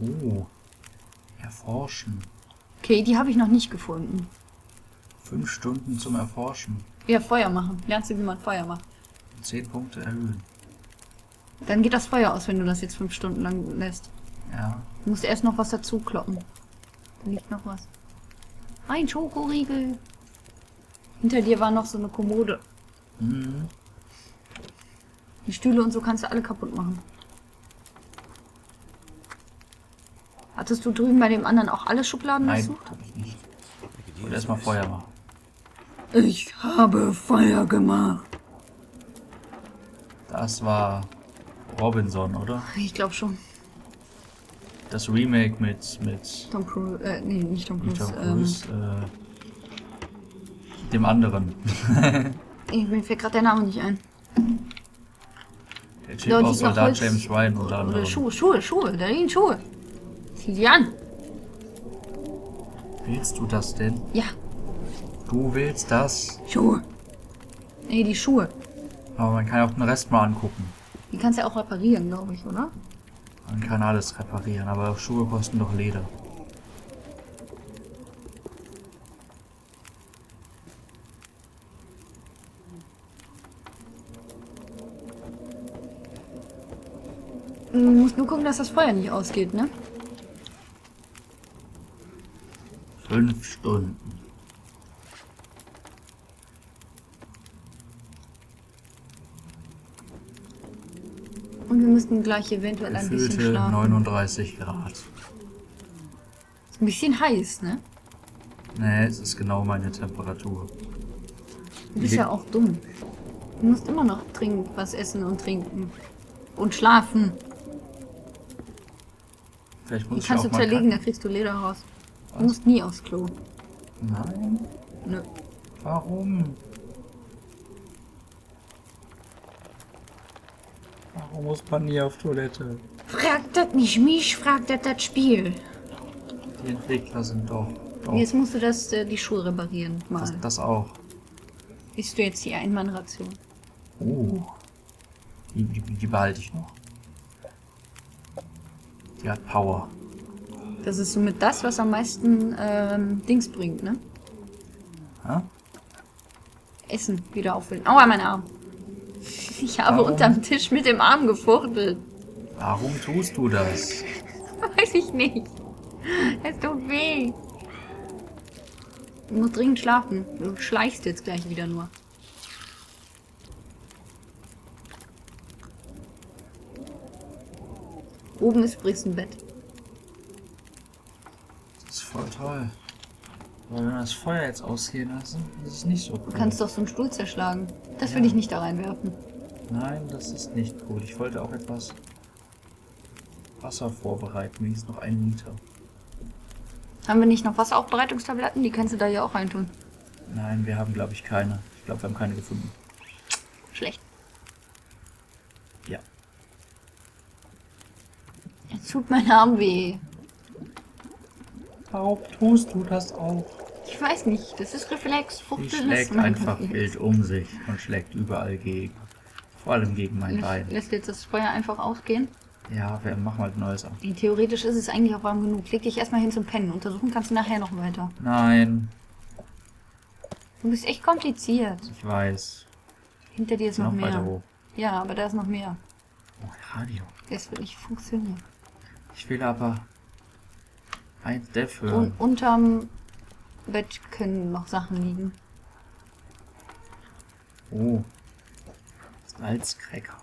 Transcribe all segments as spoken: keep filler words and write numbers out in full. Oh. Erforschen. Okay, die habe ich noch nicht gefunden. Fünf Stunden zum Erforschen. Ja, Feuer machen. Lernst du, wie man Feuer macht. Zehn Punkte erhöhen. Dann geht das Feuer aus, wenn du das jetzt fünf Stunden lang lässt. Ja. Du musst erst noch was dazu kloppen. Da liegt noch was. Ein Schokoriegel. Hinter dir war noch so eine Kommode. Mhm. Die Stühle und so kannst du alle kaputt machen. Hattest du drüben bei dem anderen auch alle Schubladen Nein, besucht? Nein, hab ich nicht. Ich wollte erstmal Feuer machen. Ich habe Feuer gemacht. Das war Robinson, oder? Ich glaube schon. Das Remake mit... mit Tom Cruise... Äh, nee, nicht Tom Cruise. Nicht Tom Cruise ähm, äh, dem anderen. Mir fällt gerade der Name nicht ein. Der Typ aus Soldat James Ryan oder andere. Schuhe, Schuhe, Schuhe. Da liegen Schuhe. Sieh die an. Willst du das denn? Ja. Du willst das? Schuhe. Nee, die Schuhe. Aber man kann auch den Rest mal angucken. Die kannst du ja auch reparieren, glaube ich, oder? Man kann alles reparieren, aber Schuhe kosten doch Leder. Du musst nur gucken, dass das Feuer nicht ausgeht, ne? Fünf Stunden. Und wir müssten gleich eventuell ein bisschen schlafen. neununddreißig Grad. Ist ein bisschen heiß, ne? Ne, es ist genau meine Temperatur. Du bist ja auch dumm. Du musst immer noch trinken, was essen und trinken. Und schlafen. Vielleicht muss ich auch mal... Die kannst du zerlegen, da kriegst du Leder raus. Du musst nie aufs Klo. Nein. Nö. Warum? Warum muss man nie auf Toilette? Fragt das nicht mich, fragt das das Spiel. Die Entwickler sind doch... doch. Jetzt musst du das, äh, die Schuhe reparieren. Mal. Das, das auch. Isst du jetzt die Einmannration? Oh. Die, die, die behalte ich noch. Die hat Power. Das ist somit das, was am meisten ähm, Dings bringt, ne? Hä? Essen wieder auffüllen. Aua, mein Arm. Ich habe Warum? unterm Tisch mit dem Arm gefuchtelt. Warum tust du das? Weiß ich nicht. Es tut weh. Du musst dringend schlafen. Du schleichst jetzt gleich wieder nur. Oben ist übrigens ein Bett. Das ist voll toll. Weil wenn wir das Feuer jetzt ausgehen lassen, das ist nicht so cool. Du kannst doch so einen Stuhl zerschlagen. Das ja. will ich nicht da reinwerfen. Nein, das ist nicht cool. Ich wollte auch etwas Wasser vorbereiten. Mir ist noch ein Liter. Haben wir nicht noch Wasseraufbereitungstabletten? Die kannst du da ja auch reintun. Nein, wir haben, glaube ich, keine. Ich glaube, wir haben keine gefunden. Schlecht. Ja. Jetzt tut mein Arm weh. Warum tust du das auch? Ich weiß nicht, das ist Reflex. Sie schlägt einfach wild um sich und schlägt überall gegen. Vor allem gegen mein Bein. Lässt jetzt das Feuer einfach ausgehen? Ja, wir machen halt Neues an. Theoretisch ist es eigentlich auch warm genug. Leg dich erstmal hin zum Pennen. Untersuchen kannst du nachher noch weiter. Nein. Du bist echt kompliziert. Ich weiß. Hinter dir ist noch, noch mehr. Weiter hoch. Ja, aber da ist noch mehr. Oh, Radio. Das wird nicht funktionieren. Ich will aber... Eins dafür. Und unterm Bett können noch Sachen liegen. Oh. Salzcracker.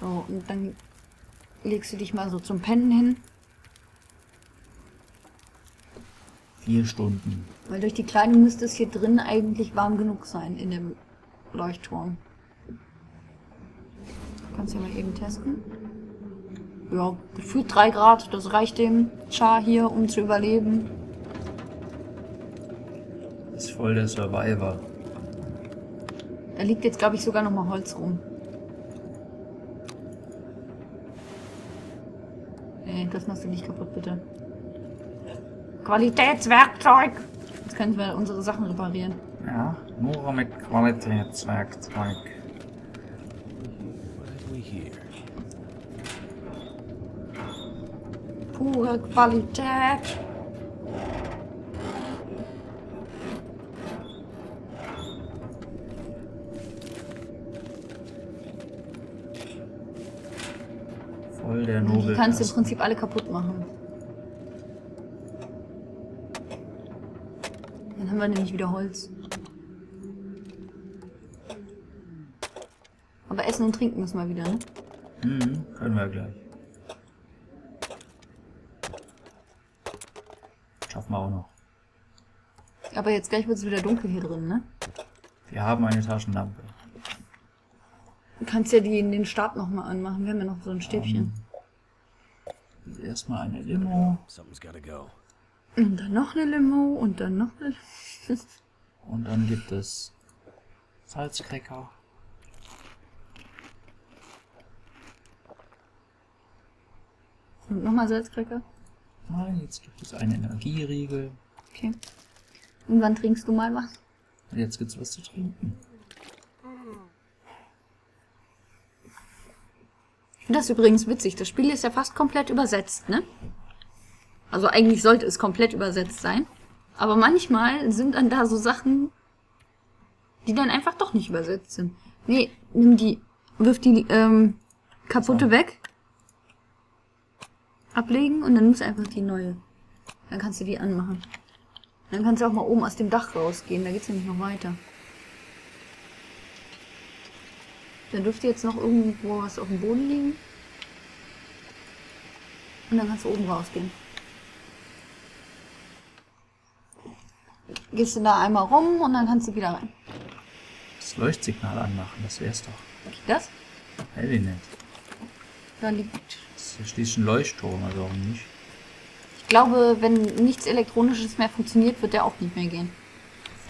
So, und dann legst du dich mal so zum Pennen hin. Vier Stunden. Weil durch die Kleidung müsste es hier drin eigentlich warm genug sein, in dem Leuchtturm. Kannst du ja mal eben testen. Ja, gefühlt drei Grad, das reicht dem Char hier, um zu überleben. Das ist voll der Survivor. Da liegt jetzt, glaube ich, sogar nochmal Holz rum. Nee, das machst du nicht kaputt, bitte. Qualitätswerkzeug! Jetzt können wir unsere Sachen reparieren. Ja, nur mit Qualitätswerkzeug. pure Qualität. Voll der Nobel. Die kannst du im Prinzip alle kaputt machen. Dann haben wir nämlich wieder Holz. Aber essen und trinken müssen wir wieder, ne? Mhm, können wir gleich. Schaffen wir auch noch. Aber jetzt gleich wird es wieder dunkel hier drin, ne? Wir haben eine Taschenlampe. Du kannst ja die in den Stab nochmal anmachen. Wir haben ja noch so ein Stäbchen. Um, erstmal eine Limo. Und dann noch eine Limo und dann noch eine Limo. Und dann gibt es Salzcracker. Und nochmal Salzcracker? Nein, jetzt gibt es einen Energieriegel. Okay. Und wann trinkst du mal was? Jetzt gibt's was zu trinken. Ich finde das übrigens witzig. Das Spiel ist ja fast komplett übersetzt, ne? Also eigentlich sollte es komplett übersetzt sein. Aber manchmal sind dann da so Sachen, die dann einfach doch nicht übersetzt sind. Nee, nimm die, wirf die ähm, kaputte so. weg. Ablegen und dann nimmst du einfach die neue. Dann kannst du die anmachen. Dann kannst du auch mal oben aus dem Dach rausgehen, da geht's nämlich noch weiter. Dann dürfte jetzt noch irgendwo was auf dem Boden liegen. Und dann kannst du oben rausgehen. Gehst du da einmal rum und dann kannst du wieder rein. Das Leuchtsignal anmachen, das wär's doch. Das? Hell nicht. Da liegt... Das ist schließlich ein Leuchtturm, also auch nicht. Ich glaube, wenn nichts Elektronisches mehr funktioniert, wird der auch nicht mehr gehen.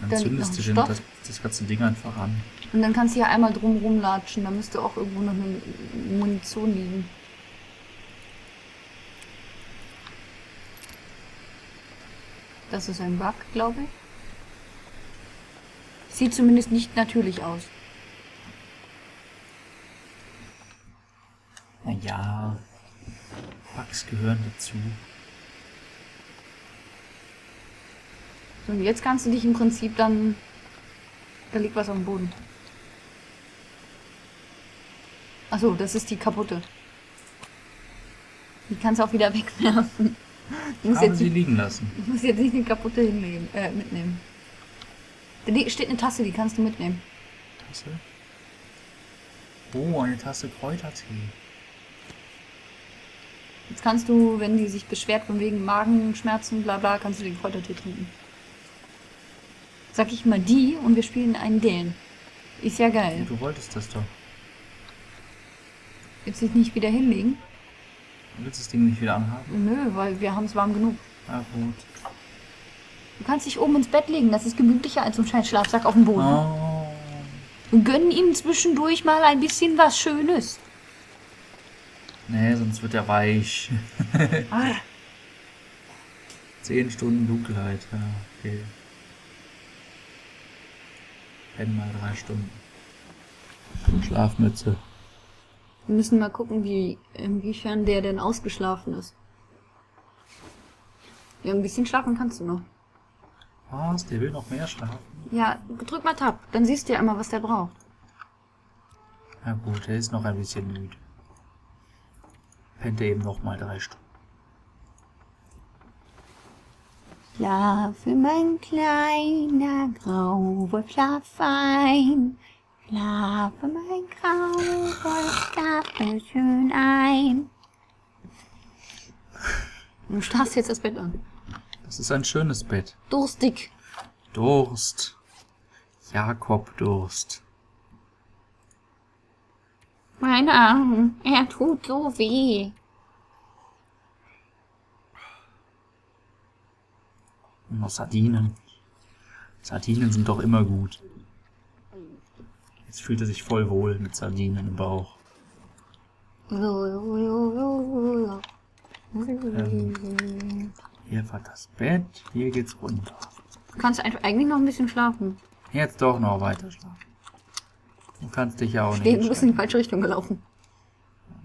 Dann, dann zündest du das, das ganze Ding einfach an. Und dann kannst du hier einmal drum rumlatschen, da müsste auch irgendwo noch eine Munition liegen. Das ist ein Bug, glaube ich. Sieht zumindest nicht natürlich aus. Naja, Bugs gehören dazu. So, und jetzt kannst du dich im Prinzip dann... Da liegt was auf dem Boden. Achso, das ist die kaputte. Die kannst du auch wieder wegwerfen. Ich muss jetzt sie liegen lassen. Du musst jetzt nicht die kaputte hinnehmen, äh, mitnehmen. Da steht eine Tasse, die kannst du mitnehmen. Tasse? Oh, eine Tasse Kräutertee. Jetzt kannst du, wenn die sich beschwert von wegen Magenschmerzen, bla bla, kannst du den Kräutertee trinken. Sag ich mal die und wir spielen einen Dän. Ist ja geil. Du wolltest das doch. Willst du dich nicht wieder hinlegen? Du willst das Ding nicht wieder anhaben? Nö, weil wir haben es warm genug. Na gut. Du kannst dich oben ins Bett legen, das ist gemütlicher als so ein scheiß Schlafsack auf dem Boden. Oh. Und gönnen ihm zwischendurch mal ein bisschen was Schönes. Nee, sonst wird er weich. Ah. Zehn Stunden Dunkelheit, ja, okay. Wenn mal drei Stunden. Schlafmütze. Wir müssen mal gucken, wie, inwiefern der denn ausgeschlafen ist. Ja, ein bisschen schlafen kannst du noch. Was? Der will noch mehr schlafen? Ja, drück mal Tab, dann siehst du ja immer, was der braucht. Na gut, der ist noch ein bisschen müde. Pennt er eben noch mal drei Stunden. Schlafe, mein kleiner Grauwolf, schlaf ein. Schlafe, mein Grauwolf, schlafe schön ein. Du starrst jetzt das Bett an. Das ist ein schönes Bett. Durstig. Durst. Jakob Durst. Mein Arm, er tut so weh. Und noch Sardinen. Sardinen sind doch immer gut. Jetzt fühlt er sich voll wohl mit Sardinen im Bauch. Ähm, hier war das Bett, hier geht's runter. Du kannst eigentlich noch ein bisschen schlafen. Jetzt doch noch weiter schlafen. Du kannst dich ja auch nicht. Du bist in die falsche Richtung gelaufen.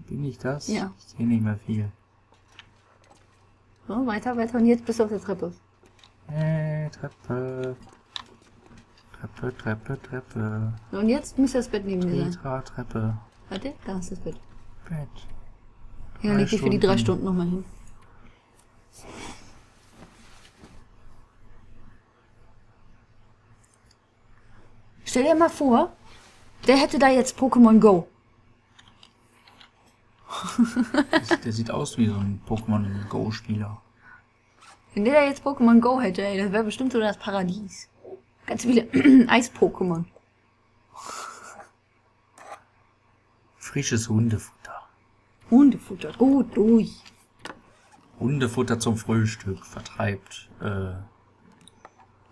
Bin ich das? Ja. Ich sehe nicht mehr viel. So, weiter, weiter und jetzt bist du auf der Treppe. Hey, Treppe. Treppe, Treppe, Treppe. So, und jetzt müsste das Bett neben dir sein. Treppe. Warte, da ist das Bett. Bett. Ja, leg dich für die drei Stunden nochmal hin. Stell dir mal vor, der hätte da jetzt Pokémon Go. Der sieht aus wie so ein Pokémon Go-Spieler. Wenn der da jetzt Pokémon Go hätte, ey, das wäre bestimmt so das Paradies. Ganz viele Eis-Pokémon. Frisches Hundefutter. Hundefutter, gut durch. Hundefutter zum Frühstück vertreibt. Äh,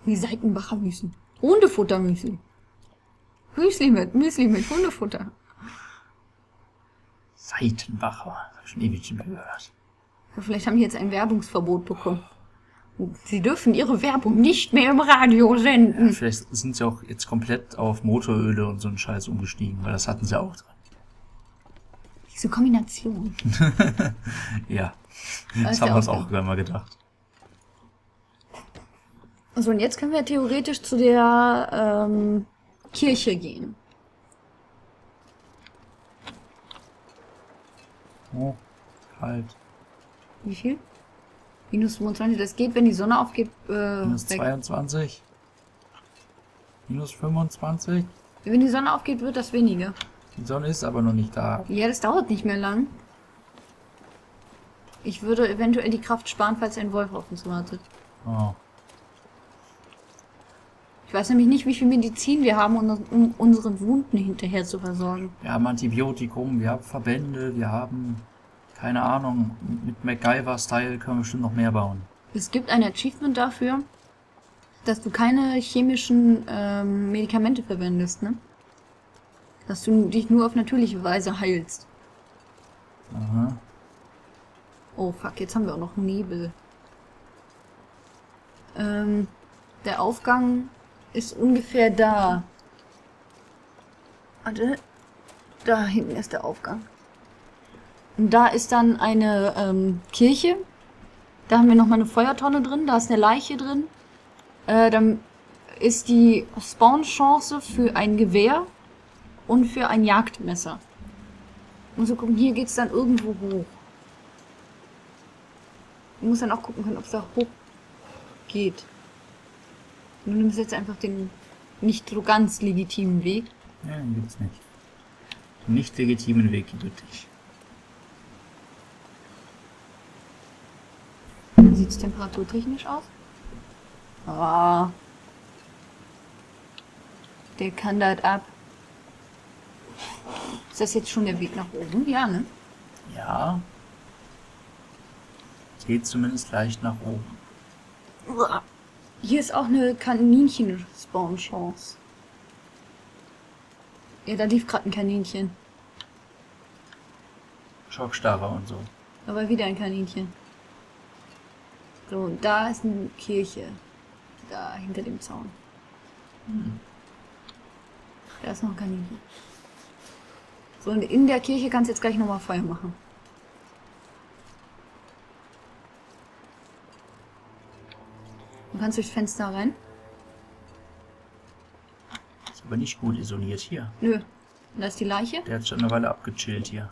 die Seitenbacher Müsli. Hundefuttermüsli. Müsli mit, Müsli mit Hundefutter. Seitenbacher, das habe ich schon ewig nicht mehr gehört. Ja, vielleicht haben die jetzt ein Werbungsverbot bekommen. Sie dürfen ihre Werbung nicht mehr im Radio senden. Ja, vielleicht sind sie auch jetzt komplett auf Motoröle und so einen Scheiß umgestiegen, weil das hatten sie auch drin. Diese Kombination. Ja, das haben wir uns auch gerne mal gedacht. So, und jetzt können wir theoretisch zu der ähm, Kirche gehen. Oh, kalt. Wie viel? Minus fünfundzwanzig, das geht, wenn die Sonne aufgeht. Äh, Minus weg. zweiundzwanzig. Minus fünfundzwanzig. Wenn die Sonne aufgeht, wird das weniger. Die Sonne ist aber noch nicht da. Ja, das dauert nicht mehr lang. Ich würde eventuell die Kraft sparen, falls ein Wolf auf uns wartet. Oh. Ich weiß nämlich nicht, wie viel Medizin wir haben, um unseren Wunden hinterher zu versorgen. Wir haben Antibiotikum, wir haben Verbände, wir haben... Keine Ahnung, mit MacGyver-Style können wir bestimmt noch mehr bauen. Es gibt ein Achievement dafür, dass du keine chemischen ähm, Medikamente verwendest, ne? Dass du dich nur auf natürliche Weise heilst. Aha. Oh fuck, jetzt haben wir auch noch Nebel. Ähm, der Aufgang ist ungefähr da. Warte. Da hinten ist der Aufgang. Und da ist dann eine ähm, Kirche. Da haben wir nochmal eine Feuertonne drin. Da ist eine Leiche drin. Äh, dann ist die Spawn-Chance für ein Gewehr und für ein Jagdmesser. Und so gucken, hier geht's dann irgendwo hoch. Du musst dann auch gucken können, ob es da hoch geht. Und du nimmst jetzt einfach den nicht so ganz legitimen Weg. Ja, den gibt's nicht. Den nicht legitimen Weg gibt es nicht. Wie sieht's temperaturtechnisch aus? Ah. Der kann das ab. Ist das jetzt schon der Weg nach oben? Ja, ne? Ja. Geht zumindest leicht nach oben. Hier ist auch eine Kaninchen-Spawn-Chance. Ja, da lief gerade ein Kaninchen. Schockstarre und so. Aber wieder ein Kaninchen. So, da ist eine Kirche. Da, hinter dem Zaun. Hm. Da ist noch ein Kaninchen. So, und in der Kirche kannst du jetzt gleich nochmal Feuer machen. Du kannst durchs Fenster rein. Ist aber nicht gut isoliert hier. Nö. Und da ist die Leiche. Der hat schon eine Weile abgechillt hier.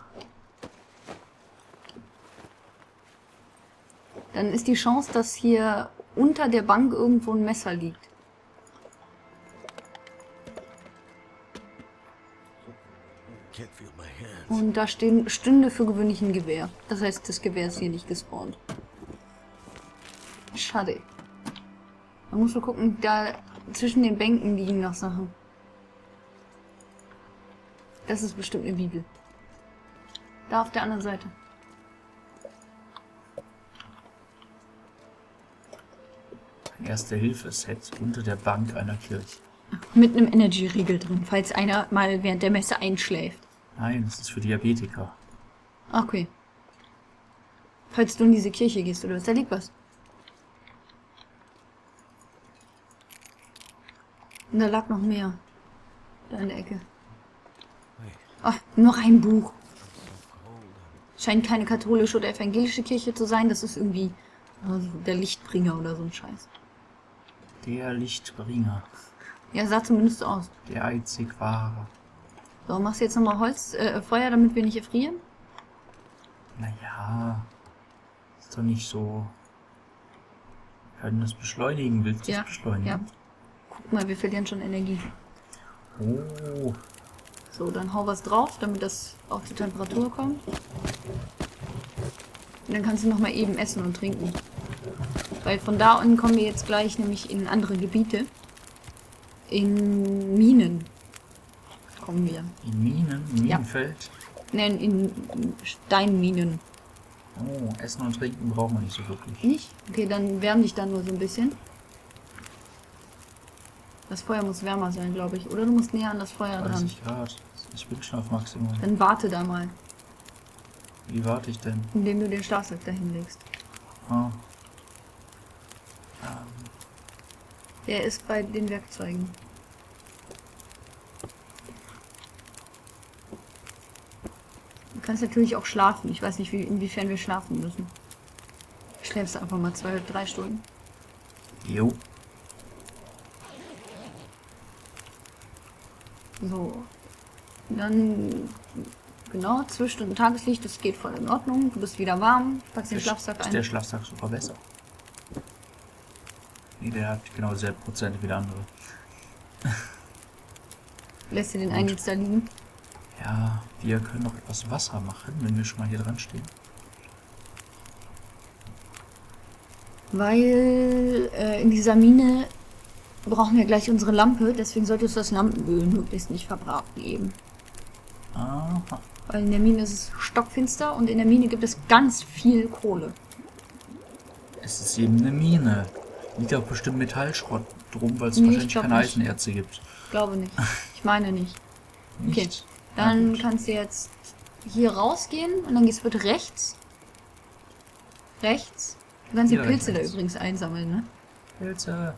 Dann ist die Chance, dass hier unter der Bank irgendwo ein Messer liegt. Und da stehen, stünde für gewöhnlich ein Gewehr. Das heißt, das Gewehr ist hier nicht gespawnt. Schade. Man muss nur gucken, da zwischen den Bänken liegen noch Sachen. Das ist bestimmt eine Bibel. Da auf der anderen Seite. Erste-Hilfe-Set unter der Bank einer Kirche. Mit einem Energy-Riegel drin, falls einer mal während der Messe einschläft. Nein, das ist für Diabetiker. Okay. Falls du in diese Kirche gehst oder was, da liegt was. Und da lag noch mehr. Da in der Ecke. Ach, noch ein Buch. Scheint keine katholische oder evangelische Kirche zu sein. Das ist irgendwie Also der Lichtbringer oder so ein Scheiß. Der Lichtbringer. Ja, sah zumindest so aus. Der einzig wahre. So, machst du jetzt nochmal Holz, äh, Feuer, damit wir nicht erfrieren? Naja, ist doch nicht so. Wir können das beschleunigen. Willst du das beschleunigen? Ja. Guck mal, wir verlieren schon Energie. Oh. So, dann hau was drauf, damit das auf die Temperatur kommt. Und dann kannst du nochmal eben essen und trinken. Weil von da unten kommen wir jetzt gleich nämlich in andere Gebiete. In Minen kommen wir. In Minen? In Minenfeld? Ja. Nein, in Steinminen. Oh, Essen und Trinken brauchen wir nicht so wirklich. Nicht? Okay, dann wärm dich dann nur so ein bisschen. Das Feuer muss wärmer sein, glaube ich. Oder du musst näher an das Feuer dran. dreißig Grad. Ich bin schon auf Maximum. Dann warte da mal. Wie warte ich denn? Indem du den Schlafsack dahin legst. Ah. Ähm. Der ist bei den Werkzeugen. Du kannst natürlich auch schlafen. Ich weiß nicht, wie, inwiefern wir schlafen müssen. Schläfst einfach mal zwei, drei Stunden. Jo. So. Dann... Genau, Zwischend- und Tageslicht, das geht voll in Ordnung. Du bist wieder warm, packst den Schlafsack ein. Ist der Schlafsack super besser? Nee, der hat genau dieselbe Prozent wie der andere. Lässt du den einen jetzt da liegen? Ja, wir können noch etwas Wasser machen, wenn wir schon mal hier dran stehen. Weil äh, in dieser Mine brauchen wir gleich unsere Lampe, deswegen solltest du das Lampenöl möglichst nicht verbraten eben. Aha. Weil in der Mine ist es stockfinster und in der Mine gibt es ganz viel Kohle. Es ist eben eine Mine. Liegt auch bestimmt Metallschrott drum, weil es nee, wahrscheinlich keine nicht. Eisenerze gibt. Ich glaube nicht. Ich meine nicht. Nicht? Okay, dann ja, kannst du jetzt hier rausgehen und dann gehst du bitte rechts. Rechts. Du kannst die Pilze da übrigens einsammeln, ne? Pilze.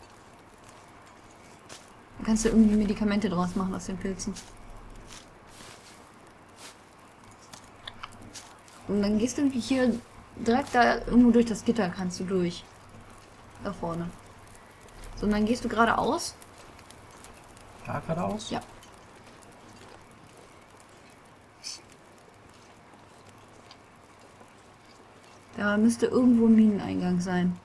Dann kannst du irgendwie Medikamente draus machen aus den Pilzen. Und dann gehst du hier direkt da irgendwo durch das Gitter, kannst du durch. Da vorne. So, und dann gehst du geradeaus. Da geradeaus? Ja. Da müsste irgendwo ein Mineneingang sein.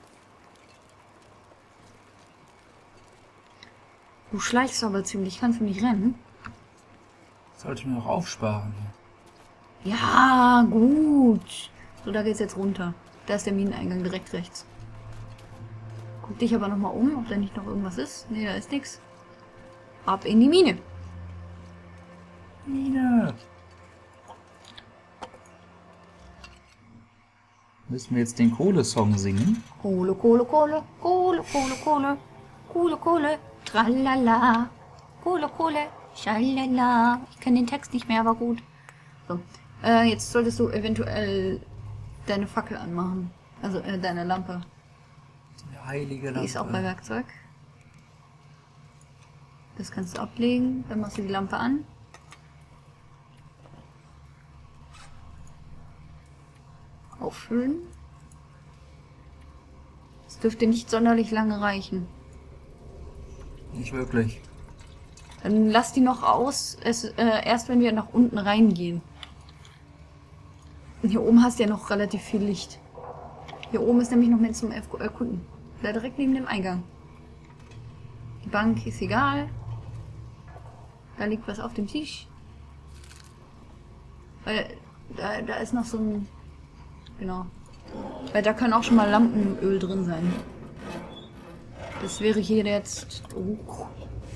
Du schleichst aber ziemlich, kannst du nicht rennen? Sollte ich mir noch aufsparen hier. Ja, gut. So, da geht's jetzt runter. Da ist der Mineneingang direkt rechts. Guck dich aber nochmal um, ob da nicht noch irgendwas ist. Ne, da ist nichts. Ab in die Mine. Mine. Müssen wir jetzt den Kohlesong singen? Kohle, Kohle, Kohle, Kohle, Kohle, Kohle, Kohle, Kohle, tralala, Kohle, Kohle, schalala. Ich kenne den Text nicht mehr, aber gut. So. Äh, jetzt solltest du eventuell deine Fackel anmachen. Also äh, deine Lampe. Die heilige Lampe. Die ist auch bei Werkzeug. Das kannst du ablegen. Dann machst du die Lampe an. Auffüllen. Das dürfte nicht sonderlich lange reichen. Nicht wirklich. Dann lass die noch aus, es, äh, erst wenn wir nach unten reingehen. Hier oben hast du ja noch relativ viel Licht. Hier oben ist nämlich noch mehr zum Erkunden. Da direkt neben dem Eingang. Die Bank ist egal. Da liegt was auf dem Tisch. Weil da, da ist noch so ein... Genau. Weil da kann auch schon mal Lampenöl drin sein. Das wäre hier jetzt... Oh,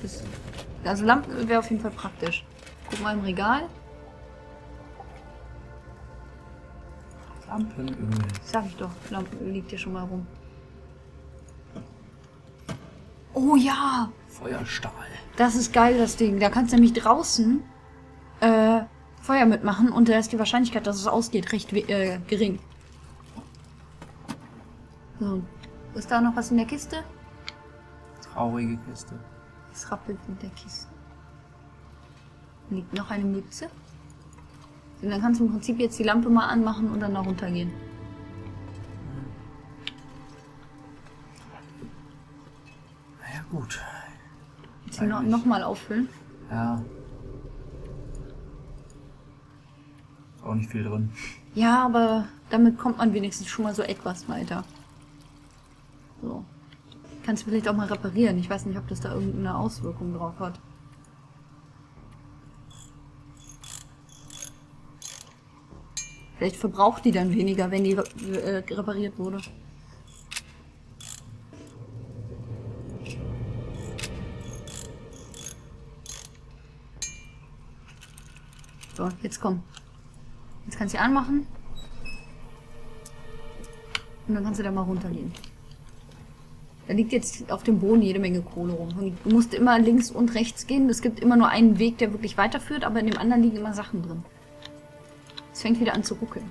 das, also Lampenöl wäre auf jeden Fall praktisch. Guck mal im Regal. Lampenöl. Sag ich doch, Lampenöl liegt hier schon mal rum. Oh ja! Feuerstahl. Das ist geil, das Ding. Da kannst du nämlich draußen äh, Feuer mitmachen und da ist die Wahrscheinlichkeit, dass es ausgeht, recht äh, gering. So. Ist da noch was in der Kiste? Traurige Kiste. Es rappelt mit der Kiste. Liegt noch eine Mütze. Und dann kannst du im Prinzip jetzt die Lampe mal anmachen und dann noch runtergehen. gut. Jetzt no nochmal auffüllen. Ja. Ist auch nicht viel drin. Ja, aber damit kommt man wenigstens schon mal so etwas weiter. So. Kannst du vielleicht auch mal reparieren. Ich weiß nicht, ob das da irgendeine Auswirkung drauf hat. Vielleicht verbraucht die dann weniger, wenn die äh, repariert wurde. So, jetzt komm. Jetzt kannst du sie anmachen. Und dann kannst du da mal runtergehen. Da liegt jetzt auf dem Boden jede Menge Kohle rum. Und du musst immer links und rechts gehen. Es gibt immer nur einen Weg, der wirklich weiterführt, aber in dem anderen liegen immer Sachen drin. Es fängt wieder an zu ruckeln.